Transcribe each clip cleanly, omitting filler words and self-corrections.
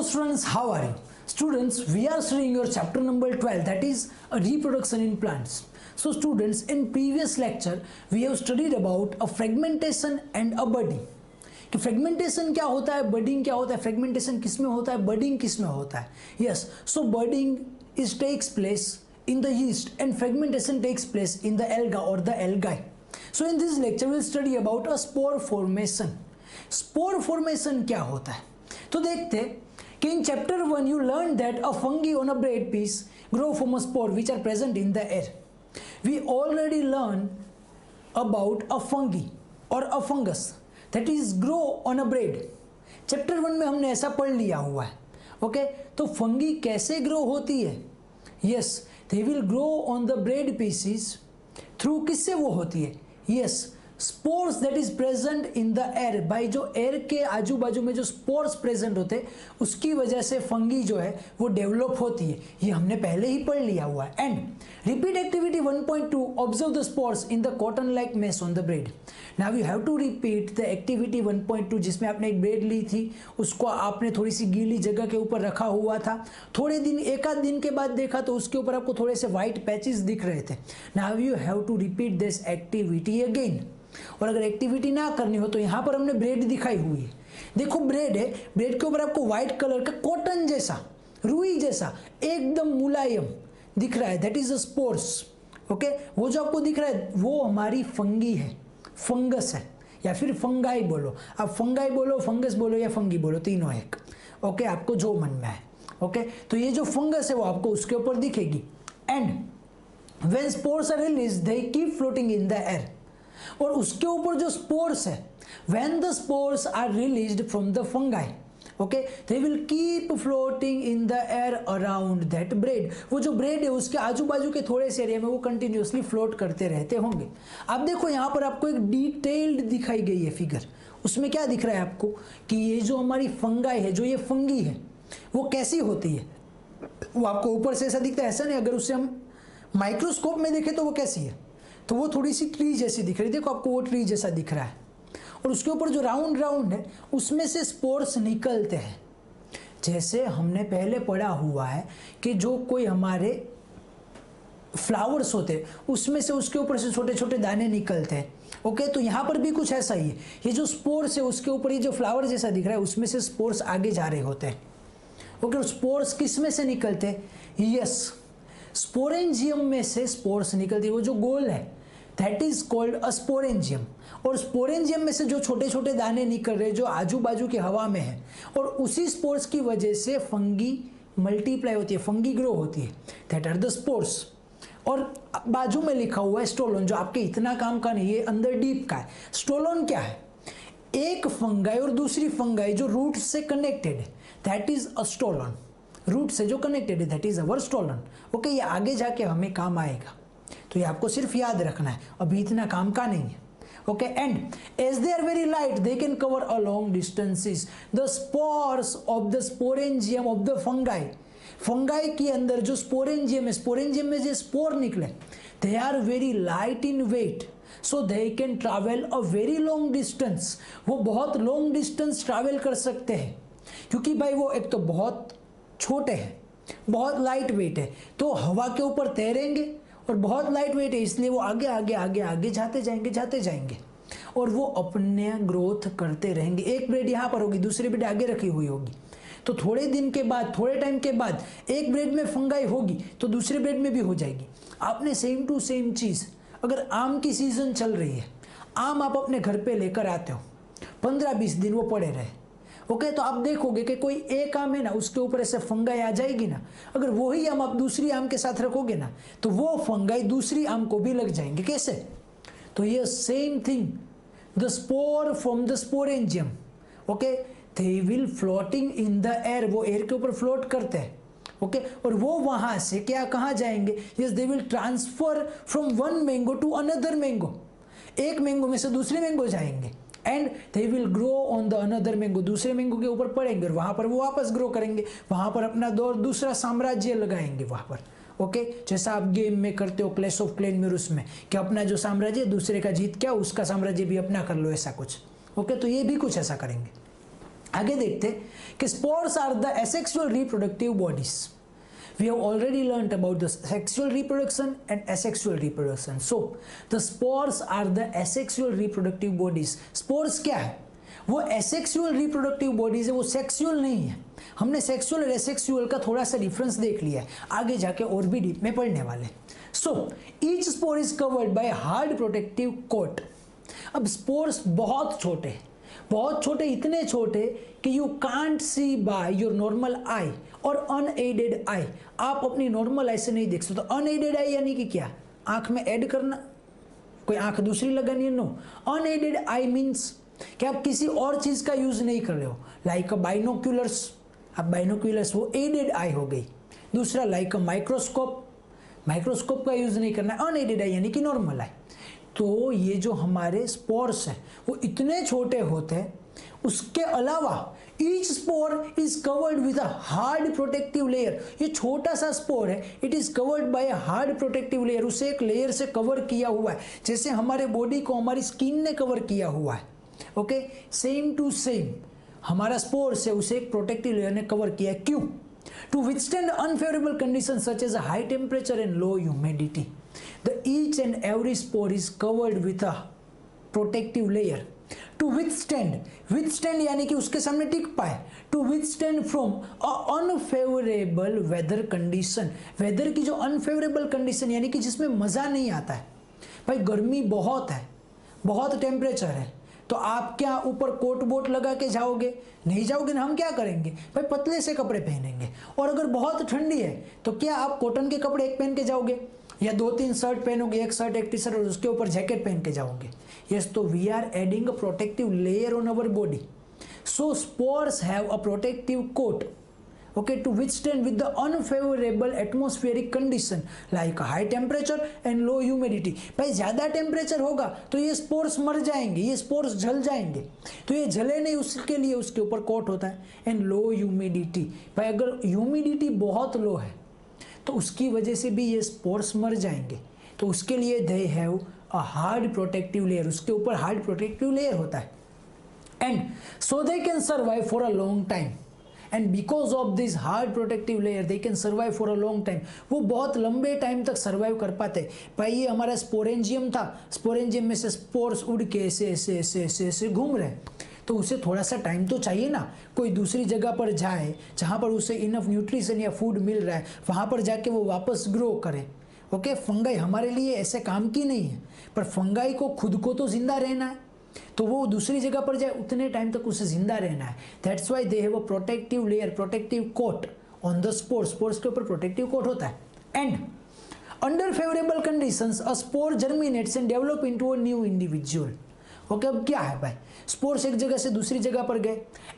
Hello students, how are you? Students, we are studying your chapter number 12, that is reproduction in plants. So students, in previous lecture we have studied about a fragmentation and a budding. कि fragmentation क्या होता है, budding क्या होता है, fragmentation किस में होता है, बडिंग किस में होता है. Yes, so budding is takes place in the yeast and fragmentation takes place in the alga or the algae. So in this lecture will study about a spore formation. Spore formation क्या होता है तो देखते कि in chapter 1 you learn that a fungi on a bread piece grow from a spore which are present in the air. We already learn about a fungi और अ fungus that is grow on a bread. Chapter 1 में हमने ऐसा पढ़ लिया हुआ है. Okay, तो fungi कैसे ग्रो होती है? Yes, they will grow on the bread pieces through किससे वो होती है? Yes, spores that is present in the air. By जो एयर के आजू बाजू में जो स्पोर्स प्रेजेंट होते हैं उसकी वजह से फंगी जो है वो डेवलप होती है. ये हमने पहले ही पढ़ लिया हुआ है. And repeat activity 1.2, observe the spores in the cotton like mess on the bread. Now you have to repeat the activity 1.2 जिसमें आपने एक ब्रेड ली थी, उसको आपने थोड़ी सी गीली जगह के ऊपर रखा हुआ था. थोड़े दिन, एक आध दिन के बाद देखा तो उसके ऊपर आपको थोड़े से वाइट पैचेस दिख रहे थे. Now you have to repeat this activity again. और अगर एक्टिविटी ना करनी हो तो यहाँ पर हमने ब्रेड दिखाई हुई है. देखो ब्रेड है, ब्रेड के ऊपर आपको व्हाइट कलर का कॉटन जैसा, रुई जैसा एकदम मुलायम दिख रहा है, that is a spores. Okay, वो जो आपको दिख रहा है वो हमारी फंगी है, फंगस है, या फिर फंगाई बोलो. आप फंगाई बोलो, फंगस बोलो या फंगी बोलो, तीनों एक. ओके, आपको जो मन में है. ओके, तो ये जो फंगस है वो आपको उसके ऊपर दिखेगी. And when spores are released they keep floating in the air. और उसके ऊपर जो स्पोर्स है, when the spores are released from the fungi, okay, they will keep floating in the air around that bread. वो जो bread है उसके आजू बाजू के थोड़े से एरिया में वो कंटिन्यूसली फ्लोट करते रहते होंगे. अब देखो यहाँ पर आपको एक डिटेल्ड दिखाई गई है फिगर. उसमें क्या दिख रहा है आपको कि ये जो हमारी फंगाई है, जो ये फंगी है, वो कैसी होती है. वो आपको ऊपर से ऐसा दिखता है, ऐसा नहीं. अगर उसे हम माइक्रोस्कोप में देखें तो वो कैसी है, तो वो थोड़ी सी ट्री जैसी दिख रही है. देखो आपको वो ट्री जैसा दिख रहा है और उसके ऊपर जो राउंड राउंड है उसमें से स्पोर्स निकलते हैं. जैसे हमने पहले पढ़ा हुआ है कि जो कोई हमारे फ्लावर्स होते हैं उसमें से, उसके ऊपर से छोटे छोटे दाने निकलते हैं. ओके, तो यहाँ पर भी कुछ ऐसा ही है. ये जो स्पोर्स है उसके ऊपर ये जो फ्लावर जैसा दिख रहा है उसमें से स्पोर्स आगे जा रहे होते हैं. ओके, स्पोर्स किस में से निकलते हैं? यस, स्पोरेंजियम में से स्पोर्स निकलते हैं. वो जो गोल है that is called a sporangium. और स्पोरेंजियम में से जो छोटे छोटे दाने निकल रहे हैं जो आजू बाजू की हवा में है, और उसी स्पोर्स की वजह से फंगी मल्टीप्लाई होती है, फंगी ग्रो होती है, दैट आर द स्पोर्स. और बाजू में लिखा हुआ है स्टोलोन, जो आपके इतना काम का नहीं है, अंदर डीप का है. स्टोलोन क्या है? एक फंगाई और दूसरी फंगाई जो रूट से कनेक्टेड है, that is a stolon. Root से जो कनेक्टेड है that is our stolon. Okay, ये आगे जाके हमें काम आएगा, तो ये आपको सिर्फ याद रखना है, अभी इतना काम का नहीं है. Okay, and as they are very light they can cover a long distances. The spores of the sporangium of the fungi, fungi के अंदर जो स्पोरेंजियम है, स्पोरेंजियम में जो स्पोर निकले they are very light in weight, so they can travel a very long distance. वो बहुत long distance travel कर सकते हैं क्योंकि भाई वो एक तो बहुत छोटे हैं, बहुत लाइट वेट है, तो हवा के ऊपर तैरेंगे और बहुत लाइट वेट है, इसलिए वो आगे आगे आगे आगे जाते जाएंगे और वो अपने ग्रोथ करते रहेंगे. एक ब्रेड यहाँ पर होगी, दूसरी ब्रेड आगे रखी हुई होगी, तो थोड़े दिन के बाद, थोड़े टाइम के बाद एक ब्रेड में फंगाई होगी तो दूसरे ब्रेड में भी हो जाएगी. आपने सेम टू सेम चीज़, अगर आम की सीजन चल रही है, आम आप अपने घर पर लेकर आते हो, 15-20 दिन वो पड़े रहे. ओके, तो आप देखोगे कि कोई एक आम है ना, उसके ऊपर ऐसे फंगाई आ जाएगी ना, अगर वही आम आप दूसरी आम के साथ रखोगे ना तो वो फंगाई दूसरी आम को भी लग जाएंगे. कैसे? तो ये same thing, the spore from the sporangium, okay, they will floating in the air. वो एयर के ऊपर फ्लोट करते हैं. ओके, और वो वहाँ से क्या, कहाँ जाएंगे? Yes, they will transfer from one mango to another mango. एक मैंगो में से दूसरे मैंगो जाएंगे and they will grow on the another mango. दूसरे मैंगो के ऊपर पड़ेंगे और वहाँ पर वो वापस ग्रो करेंगे, वहाँ पर अपना दौर, दूसरा साम्राज्य लगाएंगे वहाँ पर. ओके, जैसा आप गेम में करते हो, क्लैश ऑफ क्लैन में, उसमें कि अपना जो साम्राज्य दूसरे का जीत क्या, उसका साम्राज्य भी अपना कर लो, ऐसा कुछ. ओके, तो ये भी कुछ ऐसा करेंगे. आगे देखते हैं कि spores are the asexual reproductive bodies. We have already learnt about the sexual reproduction and asexual reproduction. So, the spores are the asexual reproductive bodies. Spores क्या है? वो asexual reproductive bodies है, वो sexual नहीं है. हमने sexual और asexual का थोड़ा सा difference देख लिया है. आगे जाके और भी deep में पढ़ने वाले. So, each spore is covered by hard protective coat. अब spores बहुत छोटे इतने छोटे कि you can't see by your normal eye और unaided eye. आप अपनी normal eye से नहीं देख सकते. unaided eye यानी कि क्या? आँख में add करना, कोई आँख दूसरी लगानी है? No. unaided eye means कि आप किसी और चीज़ का use नहीं कर रहे हो. Like a binoculars, आप binoculars वो aided eye हो गई. दूसरा like a microscope, microscope का use नहीं करना. unaided eye यानी कि normal eye. तो ये जो हमारे स्पोर्स हैं वो इतने छोटे होते हैं. उसके अलावा each spore is covered with a hard protective layer. ये छोटा सा स्पोर है, it is covered by a hard protective layer. उसे एक लेयर से कवर किया हुआ है, जैसे हमारे बॉडी को हमारी स्किन ने कवर किया हुआ है. ओके, सेम टू सेम हमारा स्पोर्स है, उसे एक प्रोटेक्टिव लेयर ने कवर किया है. क्यों? To withstand unfavourable condition such as high temperature and low humidity. The each and every spore is covered with a protective layer to withstand. Withstand यानी कि उसके सामने टिक पाए. To withstand from a unfavorable weather condition. Weather की जो unfavorable condition यानी कि जिसमें मज़ा नहीं आता है. भाई गर्मी बहुत है, बहुत टेम्परेचर है, तो आप क्या ऊपर कोट बोट लगा के जाओगे? नहीं जाओगे ना. हम क्या करेंगे भाई? पतले से कपड़े पहनेंगे. और अगर बहुत ठंडी है तो क्या आप कॉटन के कपड़े एक पहन के जाओगे या 2-3 शर्ट पहनोगे? एक शर्ट, एक टी शर्ट और उसके ऊपर जैकेट पहन के जाओगे. यस, तो we are adding a protective layer on our body. So spores have a protective coat. Okay, to withstand with the unfavourable atmospheric condition like high temperature and low humidity. भाई ज़्यादा temperature होगा तो ये spores मर जाएंगे, ये spores जल जाएंगे, तो ये जले नहीं, उसके लिए उसके ऊपर कोट होता है. एंड लो ह्यूमिडिटी, भाई अगर ह्यूमिडिटी बहुत लो है तो उसकी वजह से भी ये स्पोर्स मर जाएंगे, तो उसके लिए they have a hard protective layer. उसके ऊपर हार्ड प्रोटेक्टिव लेयर होता है. And so they can survive for a long time. And because of this hard protective layer they can survive for a long time. वो बहुत लंबे time तक survive कर पाते. भाई ये हमारा स्पोरेंजियम था, स्पोरेंजियम में से स्पोर्स उड़ के ऐसे ऐसे ऐसे ऐसे ऐसे घूम रहे, तो उसे थोड़ा सा टाइम तो चाहिए ना. कोई दूसरी जगह पर जाए जहाँ पर उसे इनफ न्यूट्रिशन या फूड मिल रहा है, वहाँ पर जाके वो वापस ग्रो करे. ओके, फंगाई हमारे लिए ऐसे काम की नहीं है, पर फंगाई को खुद को तो ज़िंदा रहना है, तो वो दूसरी जगह पर जाए उतने टाइम तक उसे ज़िंदा रहना है. That's why they have a protective layer, protective coat on the spores. Spores के ऊपर प्रोटेक्टिव कोट होता है. And under favourable conditions a spore germinates and develop into a new individual. Okay, अब क्या है भाई? स्पोर्स एक जगह से दूसरी जगह पर गए.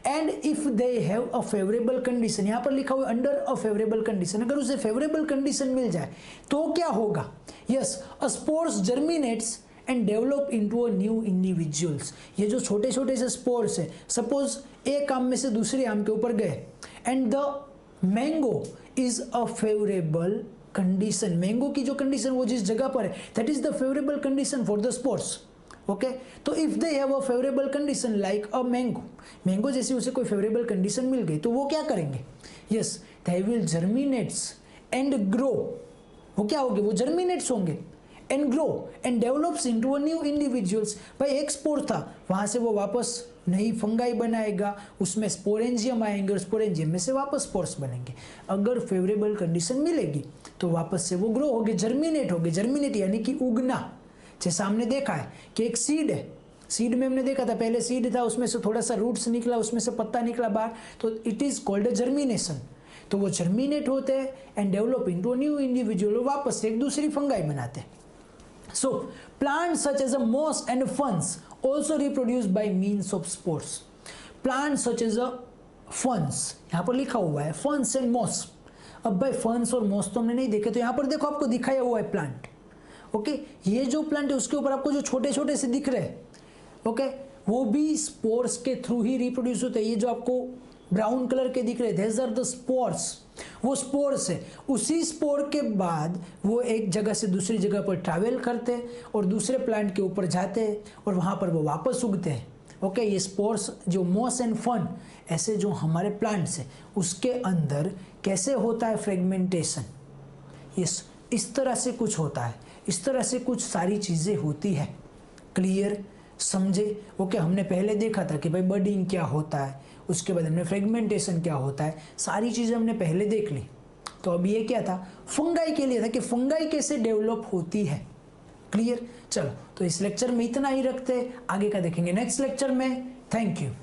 And if they have a favourable condition, यहाँ पर लिखा हुआ अंडर अ फेवरेबल कंडीशन, अगर उसे फेवरेबल कंडीशन मिल जाए तो क्या होगा? Yes, a spores germinates and develop into a new individuals. ये जो छोटे छोटे से स्पोर्स है, सपोज एक आम में से दूसरे आम के ऊपर गए. And the mango is a favourable condition. Mango की जो कंडीशन, वो जिस जगह पर है, that is the favourable condition for the spores. Okay, तो if they have a favourable condition like a mango, mango जैसी उसे कोई फेवरेबल कंडीशन मिल गई, तो वो क्या करेंगे? Yes, they will germinates and grow. वो क्या होगी? वो जर्मिनेट्स होंगे and grow and develops into a new individuals. भाई एक स्पोर था, वहाँ से वो वापस नई फंगाई बनाएगा, उसमें स्पोरेंजियम आएंगे और स्पोरेंजियम में से वापस स्पोर्स बनेंगे. अगर फेवरेबल कंडीशन मिलेगी तो वापस से वो ग्रो होगी, जर्मिनेट होगी. जर्मिनेट यानी कि उगना. जैसे हमने देखा है कि एक सीड है, सीड में हमने देखा था पहले सीड था, उसमें से थोड़ा सा रूट्स निकला, उसमें से पत्ता निकला बाहर, तो it is called a germination. तो वो जर्मिनेट होते हैं and develop into new individual, वापस से एक दूसरी फंगाई बनाते हैं. So plant such as a moss and ferns also reproduce by means of spores. Plant such as a ferns, यहाँ पर लिखा हुआ है फंस एंड मॉस. अब भाई फंस और मॉस तो हमने नहीं देखे, तो यहाँ पर देखो आपको दिखाया हुआ है प्लांट. ओके, ये जो प्लांट है उसके ऊपर आपको जो छोटे छोटे से दिख रहे हैं, ओके, वो भी स्पोर्स के थ्रू ही रिप्रोड्यूस होते हैं. ये जो आपको ब्राउन कलर के दिख रहे हैं, देज आर द स्पोर्स. वो स्पोर्स है. उसी स्पोर के बाद वो एक जगह से दूसरी जगह पर ट्रैवल करते हैं और दूसरे प्लांट के ऊपर जाते हैं और वहाँ पर वो वापस उगते हैं. ओके, ये स्पोर्स जो मोस एंड फर्न ऐसे जो हमारे प्लांट्स है उसके अंदर कैसे होता है फ्रेगमेंटेशन, इस तरह से कुछ होता है, इस तरह से कुछ सारी चीज़ें होती है। क्लियर समझे? ओके, हमने पहले देखा था कि भाई बडिंग क्या होता है, उसके बाद हमने फ्रेगमेंटेशन क्या होता है, सारी चीज़ें हमने पहले देख ली। तो अब ये क्या था? फंगाई के लिए था कि फंगाई कैसे डेवलप होती है। क्लियर? चलो, तो इस लेक्चर में इतना ही रखते हैं, आगे का देखेंगे नेक्स्ट लेक्चर में। Thank you.